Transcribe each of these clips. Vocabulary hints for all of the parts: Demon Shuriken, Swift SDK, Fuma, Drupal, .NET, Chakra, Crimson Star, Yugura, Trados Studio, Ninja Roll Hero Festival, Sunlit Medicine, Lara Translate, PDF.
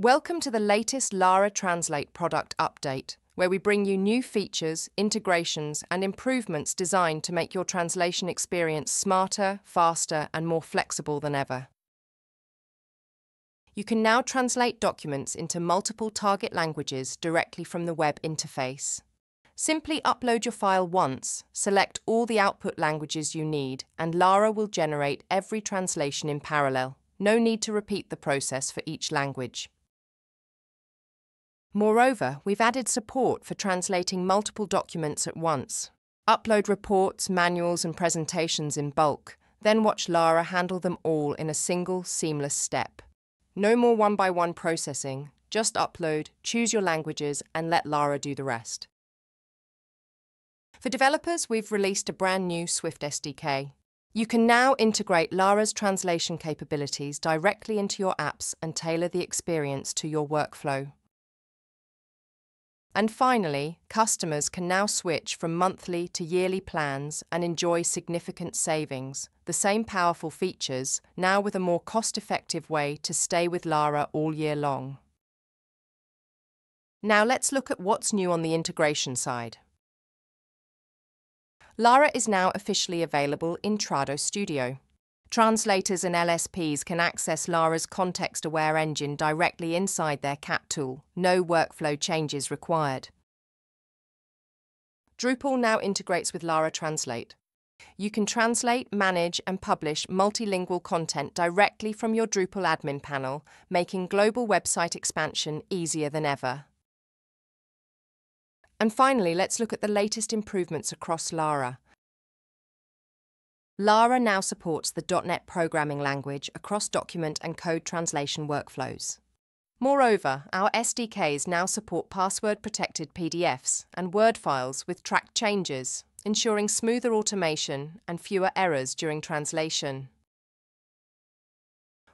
Welcome to the latest Lara Translate product update, where we bring you new features, integrations, and improvements designed to make your translation experience smarter, faster, and more flexible than ever. You can now translate documents into multiple target languages directly from the web interface. Simply upload your file once, select all the output languages you need, and Lara will generate every translation in parallel. No need to repeat the process for each language. Moreover, we've added support for translating multiple documents at once. Upload reports, manuals, and presentations in bulk, then watch Lara handle them all in a single, seamless step. No more one-by-one processing, just upload, choose your languages, and let Lara do the rest. For developers, we've released a brand new Swift SDK. You can now integrate Lara's translation capabilities directly into your apps and tailor the experience to your workflow. And finally, customers can now switch from monthly to yearly plans and enjoy significant savings, the same powerful features, now with a more cost-effective way to stay with Lara all year long. Now let's look at what's new on the integration side. Lara is now officially available in Trados Studio. Translators and LSPs can access Lara's context-aware engine directly inside their CAT tool. No workflow changes required. Drupal now integrates with Lara Translate. You can translate, manage, and publish multilingual content directly from your Drupal admin panel, making global website expansion easier than ever. And finally, let's look at the latest improvements across Lara. Lara now supports the .NET programming language across document and code translation workflows. Moreover, our SDKs now support password-protected PDFs and Word files with tracked changes, ensuring smoother automation and fewer errors during translation.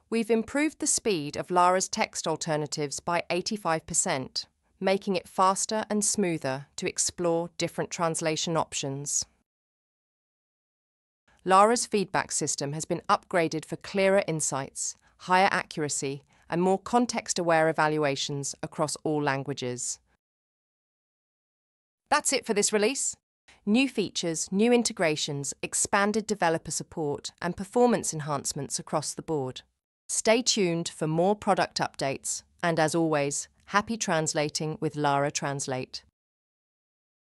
We've improved the speed of Lara's text alternatives by 85%. Making it faster and smoother to explore different translation options. Lara's feedback system has been upgraded for clearer insights, higher accuracy, and more context-aware evaluations across all languages. That's it for this release. New features, new integrations, expanded developer support, and performance enhancements across the board. Stay tuned for more product updates, and as always, happy translating with Lara Translate.